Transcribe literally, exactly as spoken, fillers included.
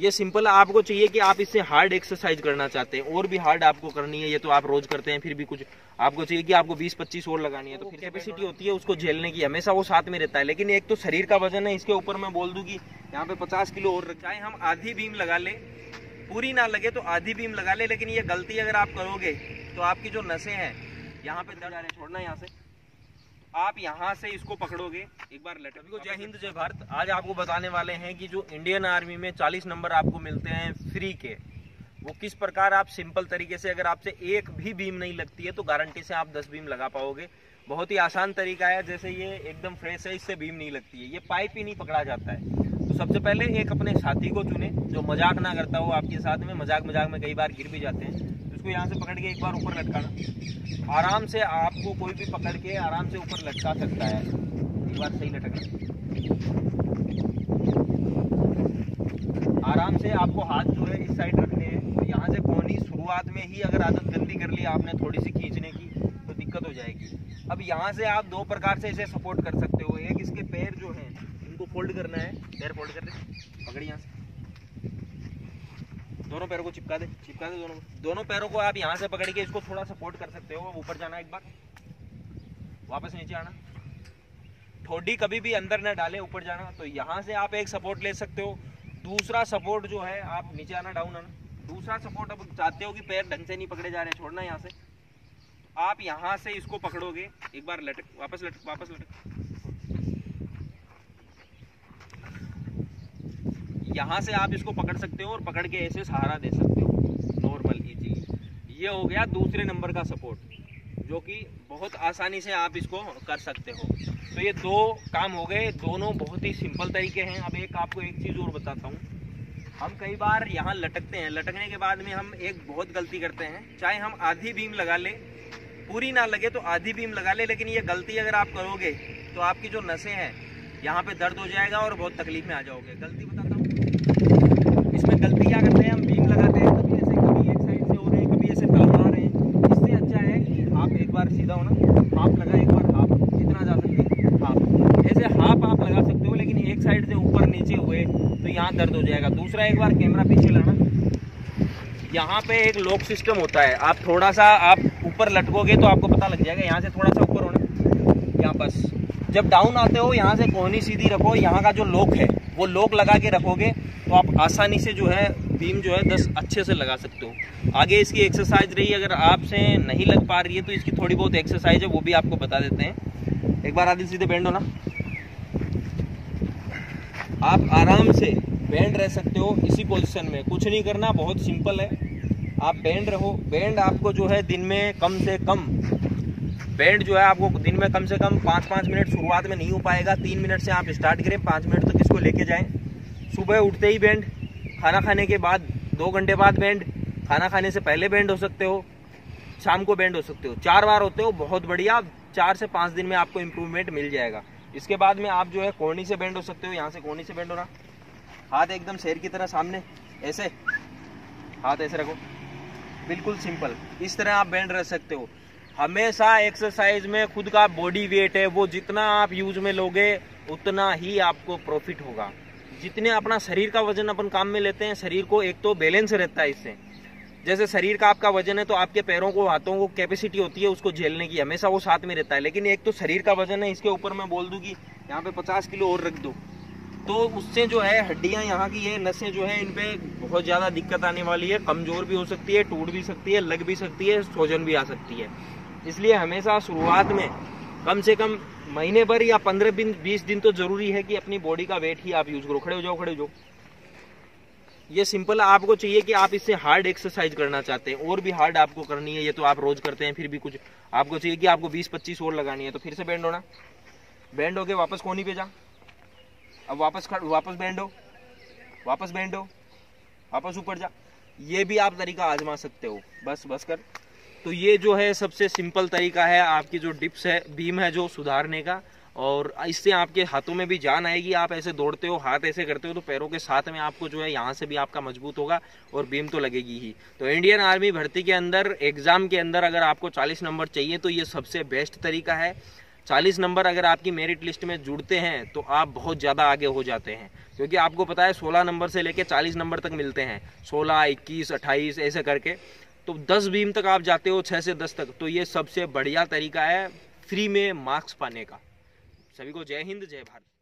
ये सिंपल आपको चाहिए कि आप इससे हार्ड एक्सरसाइज करना चाहते हैं और भी हार्ड आपको करनी है, ये तो आप रोज करते हैं, फिर भी कुछ आपको चाहिए कि आपको बीस पच्चीस और लगानी है, तो फिर कैपेसिटी होती है उसको झेलने की, हमेशा वो साथ में रहता है। लेकिन एक तो शरीर का वजन है, इसके ऊपर मैं बोल दूं कि यहाँ पे पचास किलो और रखा है, हम आधी बीम लगा ले, पूरी ना लगे तो आधी बीम लगा ले, लेकिन ये गलती अगर आप करोगे तो आपकी जो नसें हैं यहाँ पे दर्द आ रहे हैं, छोड़ना यहाँ से, आप यहाँ से इसको पकड़ोगे एक बार लेटर। अभी को जय हिंद जय भारत। आज आपको बताने वाले हैं कि जो इंडियन आर्मी में चालीस नंबर आपको मिलते हैं फ्री के, वो किस प्रकार आप सिंपल तरीके से, अगर आपसे एक भी बीम नहीं लगती है तो गारंटी से आप दस बीम लगा पाओगे। बहुत ही आसान तरीका है, जैसे ये एकदम फ्रेश है, इससे बीम नहीं लगती है, ये पाइप ही नहीं पकड़ा जाता है। तो सबसे पहले एक अपने साथी को चुने जो मजाक ना करता हो आपके साथ में, मजाक मजाक में कई बार गिर भी जाते हैं, इसको यहाँ से पकड़ के एक बार ऊपर लटकाना, आराम से आपको कोई भी पकड़ के आराम से ऊपर लटका सकता है, एक बार सही लटकना। आराम से आपको हाथ जो है इस साइड रखने हैं, यहाँ से कोहनी शुरुआत में ही अगर आदत गंदी कर ली आपने थोड़ी सी खींचने की तो दिक्कत हो जाएगी। अब यहाँ से आप दो प्रकार से इसे सपोर्ट कर सकते हो, एक इसके पैर जो हैं इनको फोल्ड करना है, पैर फोल्ड कर दे, पकड़ी यहाँ से, दोनों पैरों को चिपका दे, चिपका दे दोनों दोनों पैरों को आप यहाँ से पकड़ के इसको थोड़ा सपोर्ट कर सकते हो। ऊपर जाना एक बार, वापस नीचे आना, ठोड़ी कभी भी अंदर ना डाले, ऊपर जाना, तो यहाँ से आप एक सपोर्ट ले सकते हो। दूसरा सपोर्ट जो है आप नीचे आना, डाउन आना, दूसरा सपोर्ट अब चाहते हो कि पैर ढंग से नहीं पकड़े जा रहे, छोड़ना यहाँ से, आप यहाँ से इसको पकड़ोगे एक बार लटक, वापस लटक, वापस लटक, यहाँ से आप इसको पकड़ सकते हो और पकड़ के ऐसे सहारा दे सकते हो नॉर्मल इजीली। ये हो गया दूसरे नंबर का सपोर्ट, जो कि बहुत आसानी से आप इसको कर सकते हो। तो ये दो काम हो गए, दोनों बहुत ही सिंपल तरीके हैं। अब एक आपको एक चीज़ और बताता हूँ, हम कई बार यहाँ लटकते हैं, लटकने के बाद में हम एक बहुत गलती करते हैं, चाहे हम आधी बीम लगा ले, पूरी ना लगे तो आधी बीम लगा ले, लेकिन ये गलती अगर आप करोगे तो आपकी जो नसें हैं यहाँ पर दर्द हो जाएगा और बहुत तकलीफ में आ जाओगे। गलती बताता हूँ, इसमें गलती क्या करते हैं, हम बीम लगाते हैं, कभी ऐसे कभी एक साइड से हो रहे हैं, कभी ऐसे दबा रहे हैं। इससे अच्छा है कि आप एक बार सीधा होना, हाफ लगा, एक बार हाफ जितना जा सकते हैं हाफ, ऐसे हाफ आप लगा सकते हो, लेकिन एक साइड से ऊपर नीचे हुए तो यहाँ दर्द हो जाएगा। दूसरा, एक बार कैमरा पीछे लाना, यहाँ पे एक लॉक सिस्टम होता है, आप थोड़ा सा आप ऊपर लटकोगे तो आपको पता लग जाएगा, यहाँ से थोड़ा सा ऊपर होना, यहाँ बस, जब डाउन आते हो यहाँ से कोहनी सीधी रखो, यहाँ का जो लॉक है वो लॉक लगा के रखोगे तो आप आसानी से जो है बीम जो है दस अच्छे से लगा सकते हो। आगे इसकी एक्सरसाइज रही, अगर आपसे नहीं लग पा रही है तो इसकी थोड़ी बहुत एक्सरसाइज है वो भी आपको बता देते हैं। एक बार आदिल सीधे बेंड होना, आप आराम से बेंड रह सकते हो इसी पोजिशन में, कुछ नहीं करना, बहुत सिंपल है, आप बेंड रहो। बेंड आपको जो है दिन में कम से कम बैंड जो है आपको दिन में कम से कम पाँच पाँच मिनट, शुरुआत में नहीं हो पाएगा, तीन मिनट से आप स्टार्ट करें, पाँच मिनट तक तो इसको लेके जाएं। सुबह उठते ही बैंड, खाना खाने के बाद दो घंटे बाद बैंड, खाना खाने से पहले बैंड हो सकते हो, शाम को बैंड हो सकते हो, चार बार होते हो, बहुत बढ़िया। चार से पाँच दिन में आपको इम्प्रूवमेंट मिल जाएगा। इसके बाद में आप जो है कोहनी से बैंड हो सकते हो, यहाँ से कोहनी से बैंड होना, हाथ एकदम शेर की तरह सामने, ऐसे हाथ ऐसे रखो, बिल्कुल सिंपल, इस तरह आप बैंड रख सकते हो। हमेशा एक्सरसाइज में खुद का बॉडी वेट है वो जितना आप यूज में लोगे उतना ही आपको प्रॉफिट होगा। जितने अपना शरीर का वजन अपन काम में लेते हैं, शरीर को एक तो बैलेंस रहता है इससे, जैसे शरीर का आपका वजन है तो आपके पैरों को हाथों को कैपेसिटी होती है उसको झेलने की, हमेशा वो साथ में रहता है। लेकिन एक तो शरीर का वजन है, इसके ऊपर मैं बोल दूँ कि यहाँ पे पचास किलो और रख दो तो उससे जो है हड्डियाँ यहाँ की, ये नसें जो है इन पर बहुत ज़्यादा दिक्कत आने वाली है, कमज़ोर भी हो सकती है, टूट भी सकती है, लग भी सकती है, सोजन भी आ सकती है। इसलिए हमेशा शुरुआत में कम से कम महीने भर या पंद्रह दिन बीस दिन तो जरूरी है कि अपनी बॉडी का वेट ही आप यूज करो। खड़े हो जाओ, खड़े हो जाओ। ये सिंपल आपको चाहिए कि आप इससे हार्ड एक्सरसाइज करना चाहते हैं और भी हार्ड आपको करनी है, ये तो आप रोज करते हैं, फिर भी कुछ आपको चाहिए कि आपको बीस पच्चीस और लगानी है, तो फिर से बैंड होना, बैंड होके वापस कोहनी पे जा, अब वापस वापस बैंड हो, वापस बैंड हो, वापस ऊपर जा, ये भी आप तरीका आजमा सकते हो। बस बस कर। तो ये जो है सबसे सिंपल तरीका है आपकी जो डिप्स है बीम है जो सुधारने का, और इससे आपके हाथों में भी जान आएगी। आप ऐसे दौड़ते हो, हाथ ऐसे करते हो तो पैरों के साथ में आपको जो है यहाँ से भी आपका मजबूत होगा और बीम तो लगेगी ही। तो इंडियन आर्मी भर्ती के अंदर एग्ज़ाम के अंदर अगर आपको चालीस नंबर चाहिए तो ये सबसे बेस्ट तरीका है। चालीस नंबर अगर आपकी मेरिट लिस्ट में जुड़ते हैं तो आप बहुत ज़्यादा आगे हो जाते हैं, क्योंकि आपको पता है सोलह नंबर से लेकर चालीस नंबर तक मिलते हैं, सोलह, इक्कीस, अट्ठाईस ऐसे करके, तो दस बीम तक आप जाते हो, छह से दस तक। तो ये सबसे बढ़िया तरीका है फ्री में मार्क्स पाने का। सभी को जय हिंद, जय भारत।